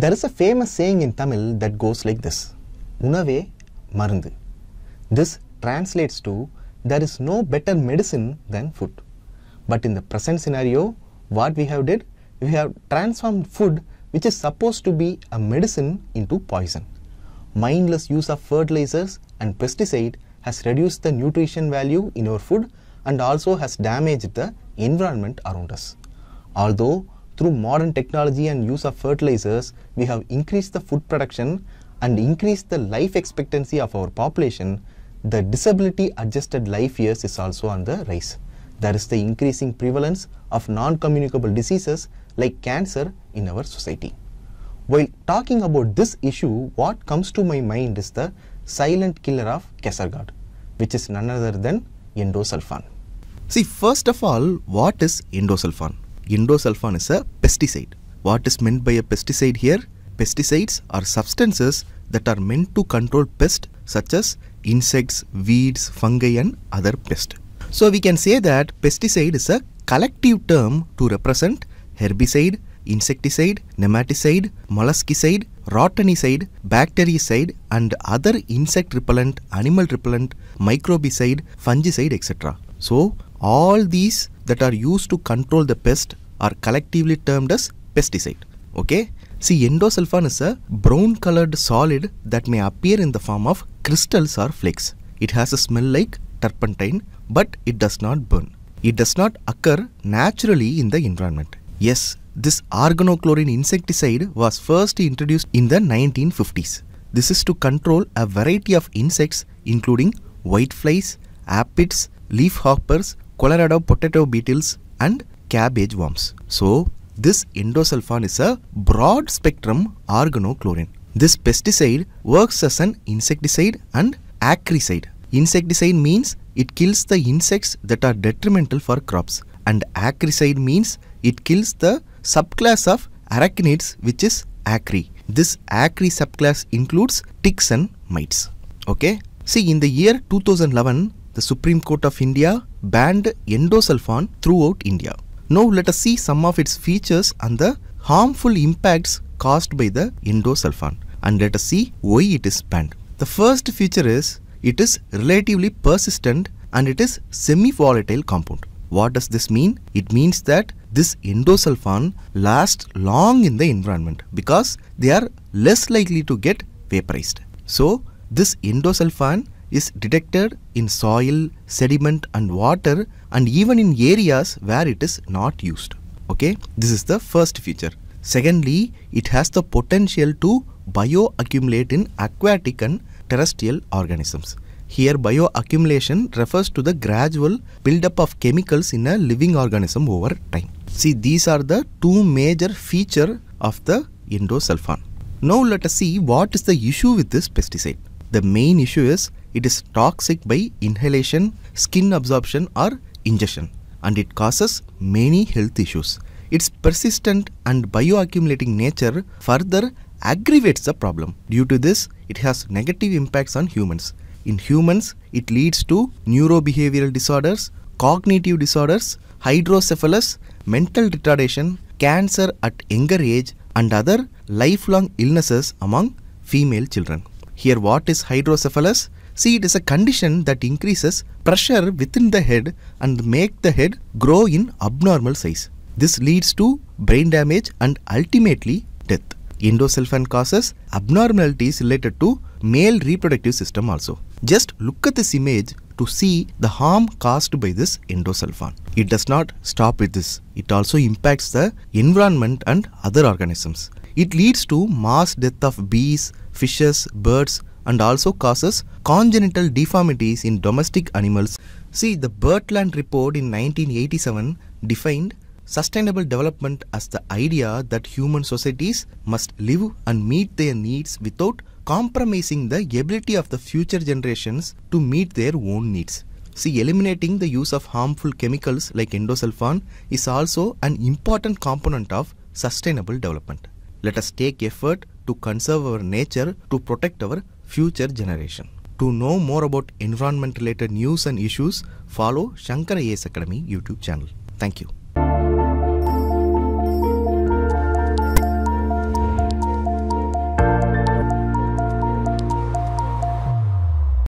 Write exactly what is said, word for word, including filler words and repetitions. There is a famous saying in Tamil that goes like this, Unave Marundu. This translates to, there is no better medicine than food. But in the present scenario, what we have did, we have transformed food, which is supposed to be a medicine, into poison. Mindless use of fertilizers and pesticide has reduced the nutrition value in our food and also has damaged the environment around us. Although through modern technology and use of fertilizers, we have increased the food production and increased the life expectancy of our population, the disability adjusted life years is also on the rise. There is the increasing prevalence of non-communicable diseases like cancer in our society. While talking about this issue, what comes to my mind is the silent killer of Kasaragod, which is none other than endosulfan. See, first of all, what is endosulfan? Endosulfan is a pesticide. What is meant by a pesticide here? Pesticides are substances that are meant to control pests such as insects, weeds, fungi and other pests. So we can say that pesticide is a collective term to represent herbicide, insecticide, nematicide, molluscicide, rotanicide, bactericide and other insect repellent, animal repellent, microbicide, fungicide, et cetera. So all these that are used to control the pest are collectively termed as pesticide. Okay. See, endosulfan is a brown colored solid that may appear in the form of crystals or flakes. It has a smell like turpentine, but it does not burn. It does not occur naturally in the environment. Yes, this organochlorine insecticide was first introduced in the nineteen fifties. This is to control a variety of insects including whiteflies, aphids, leafhoppers, Colorado potato beetles and cabbage worms. So, this endosulfan is a broad spectrum organochlorine. This pesticide works as an insecticide and acricide. Insecticide means it kills the insects that are detrimental for crops, and acricide means it kills the subclass of arachnids which is acri. This acri subclass includes ticks and mites. Okay. See, in the year two thousand eleven, the Supreme Court of India banned endosulfan throughout India. Now let us see some of its features and the harmful impacts caused by the endosulfan, and let us see why it is banned. The first feature is it is relatively persistent and it is semi-volatile compound. What does this mean? It means that this endosulfan lasts long in the environment because they are less likely to get vaporized. So this endosulfan is detected in soil, sediment and water and even in areas where it is not used. Okay, this is the first feature. Secondly, it has the potential to bioaccumulate in aquatic and terrestrial organisms. Here bioaccumulation refers to the gradual buildup of chemicals in a living organism over time. See, these are the two major features of the endosulfan. Now let us see what is the issue with this pesticide. The main issue is it is toxic by inhalation, skin absorption or ingestion, and it causes many health issues. Its persistent and bioaccumulating nature further aggravates the problem. Due to this, it has negative impacts on humans. In humans, it leads to neurobehavioral disorders, cognitive disorders, hydrocephalus, mental retardation, cancer at younger age and other lifelong illnesses among female children. Here, what is hydrocephalus? See, it is a condition that increases pressure within the head and make the head grow in abnormal size. This leads to brain damage and ultimately death. Endosulfan causes abnormalities related to male reproductive system also. Just look at this image to see the harm caused by this endosulfan. It does not stop with this. It also impacts the environment and other organisms. It leads to mass death of bees, fishes, birds and also causes congenital deformities in domestic animals. See, the Brundtland Report in nineteen eighty-seven defined sustainable development as the idea that human societies must live and meet their needs without compromising the ability of the future generations to meet their own needs. See, eliminating the use of harmful chemicals like endosulfan is also an important component of sustainable development. Let us take effort to conserve our nature to protect our future generation. To know more about environment related news and issues, follow Shankar I A S Academy YouTube channel. Thank you.